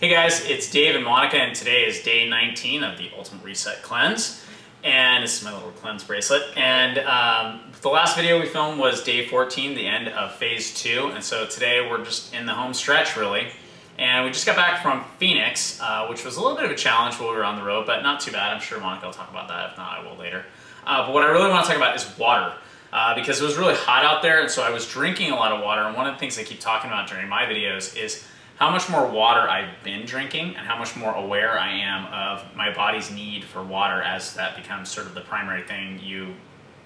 Hey guys, it's Dave and Monica, and today is day 19 of the Ultimate Reset Cleanse, and this is my little cleanse bracelet. And the last video we filmed was day 14, the end of phase 2, and so today we're just in the home stretch really. And we just got back from Phoenix, which was a little bit of a challenge while we were on the road, but not too bad. I'm sure Monica will talk about that, if not I will later. But what I really want to talk about is water. Because it was really hot out there, and so I was drinking a lot of water, and one of the things I keep talking about during my videos is how much more water I've been drinking and how much more aware I am of my body's need for water, as that becomes sort of the primary thing you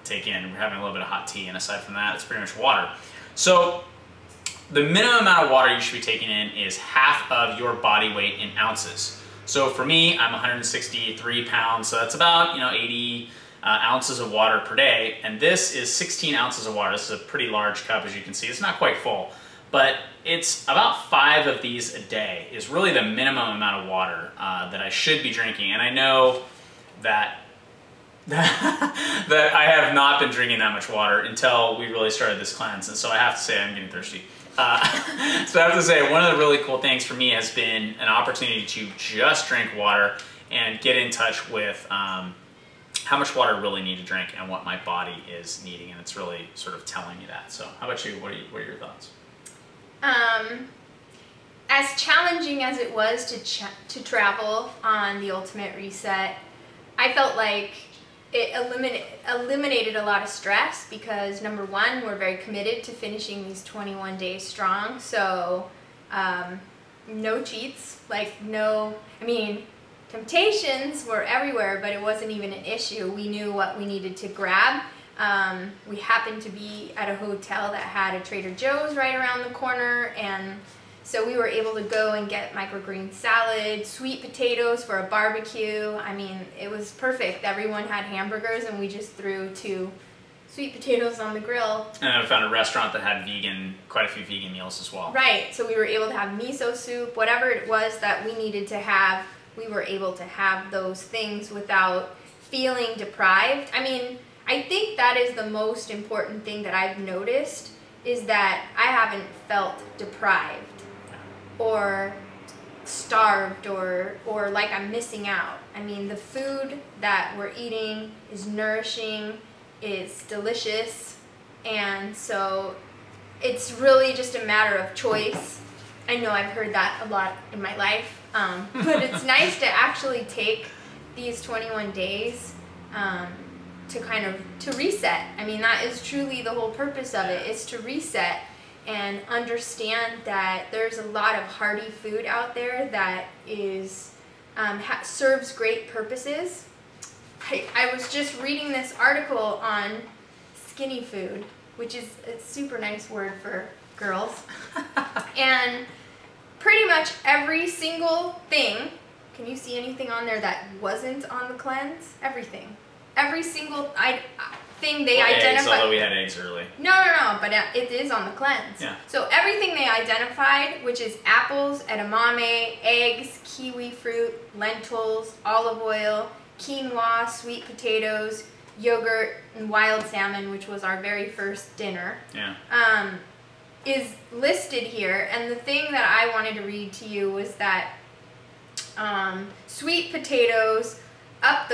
take in. We're having a little bit of hot tea, and aside from that, it's pretty much water. So the minimum amount of water you should be taking in is half of your body weight in ounces. So for me, I'm 163 pounds, so that's about 80 ounces of water per day, and this is 16 ounces of water. This is a pretty large cup, as you can see. It's not quite full, but it's about 5 of these a day is really the minimum amount of water that I should be drinking. And I know that that I have not been drinking that much water until we really started this cleanse, and so I have to say I'm getting thirsty. So I have to say, one of the really cool things for me has been an opportunity to just drink water and get in touch with how much water I really need to drink and what my body is needing, and it's really sort of telling me that. So how about you? What are your thoughts? As challenging as it was to travel on the Ultimate Reset, I felt like it eliminated a lot of stress, because number one, we're very committed to finishing these 21 days strong, so no cheats, temptations were everywhere, but it wasn't even an issue. We knew what we needed to grab. We happened to be at a hotel that had a Trader Joe's right around the corner, and so we were able to go and get microgreen salad, sweet potatoes for a barbecue. I mean, it was perfect. Everyone had hamburgers, and we just threw 2 sweet potatoes on the grill. And I found a restaurant that had quite a few vegan meals as well. Right, so we were able to have miso soup, whatever it was that we needed to have. We were able to have those things without feeling deprived. I mean, I think that is the most important thing that I've noticed, is that I haven't felt deprived or starved or like I'm missing out. I mean, the food that we're eating is nourishing, is delicious, and so it's really just a matter of choice. I know I've heard that a lot in my life, but it's nice to actually take these 21 days to to reset. I mean, that is truly the whole purpose of it, is to reset and understand that there's a lot of hearty food out there that is serves great purposes. I was just reading this article on skinny food, which is a super nice word for girls, and pretty much every single thing, can you see anything on there that wasn't on the cleanse? Everything. Every single thing they identified. Although we had eggs early. No, but it is on the cleanse. Yeah. So everything they identified, which is apples, edamame, eggs, kiwi fruit, lentils, olive oil, quinoa, sweet potatoes, yogurt, and wild salmon, which was our very first dinner. Yeah. Is listed here, and the thing that I wanted to read to you was that sweet potatoes up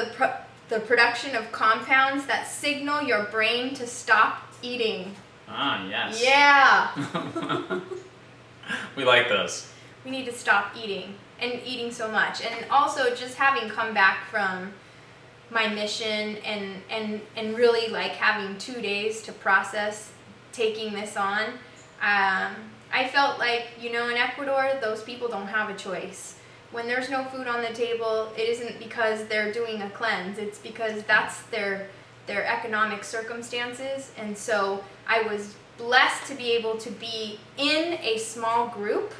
the production of compounds that signal your brain to stop eating. Ah, yes. Yeah. We like those. We need to stop eating, and eating so much, and also just having come back from my mission and really like having 2 days to process taking this on. I felt like, in Ecuador, those people don't have a choice. When there's no food on the table, it isn't because they're doing a cleanse, it's because that's their economic circumstances. And so I was blessed to be able to be in a small group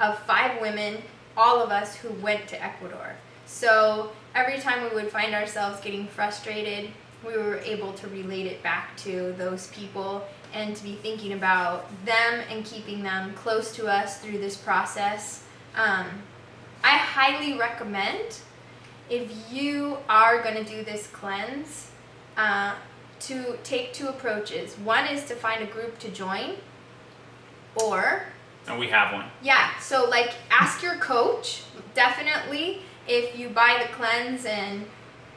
of 5 women, all of us who went to Ecuador. So every time we would find ourselves getting frustrated, we were able to relate it back to those people and to be thinking about them and keeping them close to us through this process. I highly recommend, if you are going to do this cleanse, to take 2 approaches. One is to find a group to join, or And we have one. Yeah, so like ask your coach, definitely, if you buy the cleanse,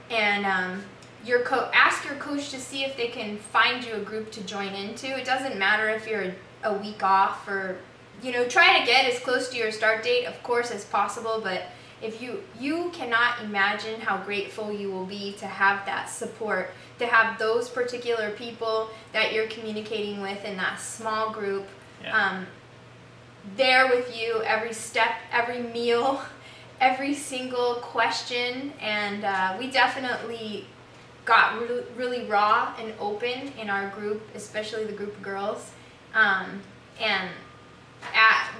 ask your coach to see if they can find you a group to join into. It doesn't matter if you're a week off or, you know, try to get as close to your start date, of course, as possible, but if you cannot imagine how grateful you will be to have that support, to have those particular people that you're communicating with in that small group, yeah, there with you every step, every meal, every single question. And we definitely got really raw and open in our group, especially the group of girls,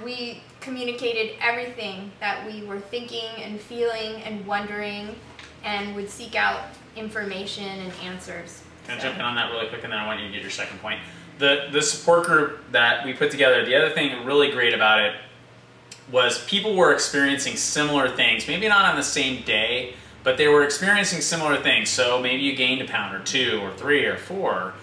we communicated everything that we were thinking and feeling and wondering, and would seek out information and answers. Can I jump in on that really quick, and then I want you to get your second point. The support group that we put together, the other thing really great about it was people were experiencing similar things, maybe not on the same day, but they were experiencing similar things. So maybe you gained a pound or two or three or four,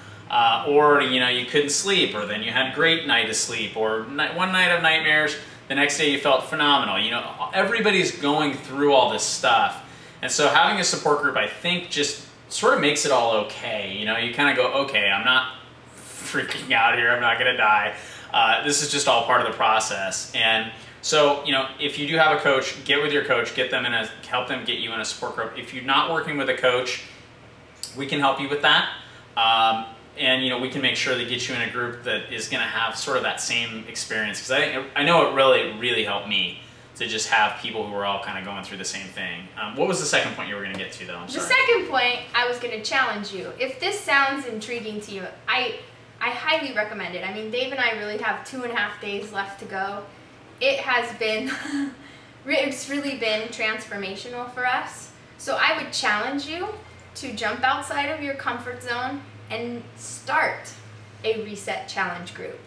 or you know, you couldn't sleep, or then you had a great night of sleep, or one night of nightmares, the next day you felt phenomenal. You know, everybody's going through all this stuff. And so having a support group, I think, just sort of makes it all okay. You know, you kind of go, okay, I'm not freaking out here, I'm not gonna die. This is just all part of the process. And so, you know, if you do have a coach, get with your coach, help them get you in a support group. If you're not working with a coach, we can help you with that. And you know, we can make sure they get you in a group that is gonna have sort of that same experience. Because I know it really, really helped me to just have people who are all kind of going through the same thing. What was the second point you were gonna get to though? I'm sorry. The second point, I was gonna challenge you. If this sounds intriguing to you, I highly recommend it. I mean, Dave and I really have 2.5 days left to go. It has been, it's really been transformational for us. So I would challenge you to jump outside of your comfort zone and start a reset challenge group.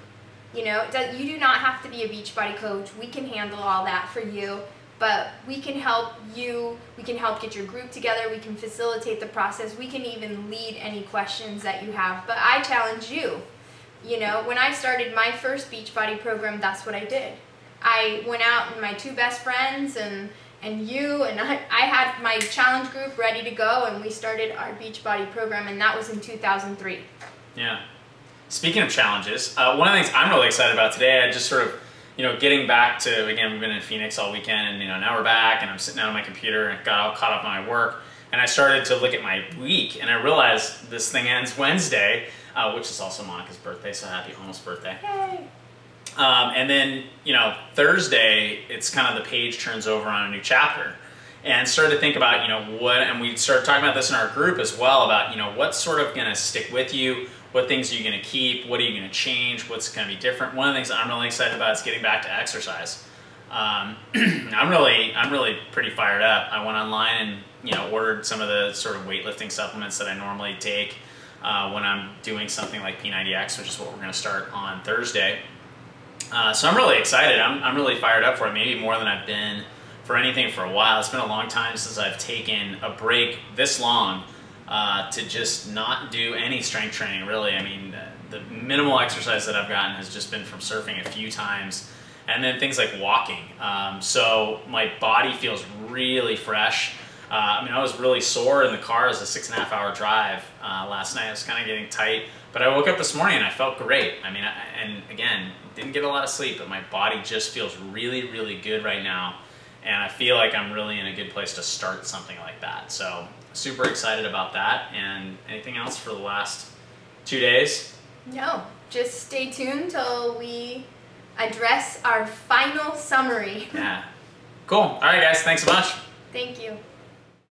You know, you do not have to be a Beachbody coach. We can handle all that for you, but we can help you. We can help get your group together. We can facilitate the process. We can even lead any questions that you have. But I challenge you. You know, when I started my first Beachbody program, that's what I did. I went out and my two best friends and I had my challenge group ready to go, and we started our Beachbody program, and that was in 2003. Yeah. Speaking of challenges, one of the things I'm really excited about today, I just sort of, you know, getting back to, again, we've been in Phoenix all weekend, and, you know, now we're back, and I'm sitting down on my computer, and got all caught up in my work, and I started to look at my week, and I realized this thing ends Wednesday, which is also Monica's birthday, so happy almost birthday. Yay! And then, you know, Thursday, it's kind of the page turns over on a new chapter, and started to think about, you know, and we started talking about this in our group as well, about, you know, what's sort of going to stick with you, what things are you going to keep, what are you going to change, what's going to be different. One of the things I'm really excited about is getting back to exercise. I'm really pretty fired up. I went online and, you know, ordered some of the sort of weightlifting supplements that I normally take when I'm doing something like P90X, which is what we're going to start on Thursday. So I'm really excited. I'm really fired up for it, maybe more than I've been for anything for a while. It's been a long time since I've taken a break this long to just not do any strength training, really. I mean, the minimal exercise that I've gotten has just been from surfing a few times, and then things like walking. So my body feels really fresh. I mean, I was really sore in the car. It was a 6.5-hour drive last night. I was kind of getting tight, but I woke up this morning and I felt great. I mean, and again, didn't get a lot of sleep, but my body just feels really, really good right now. And I feel like I'm really in a good place to start something like that. So super excited about that. And anything else for the last 2 days? No, just stay tuned till we address our final summary. Yeah. Cool. All right, guys. Thanks so much. Thank you.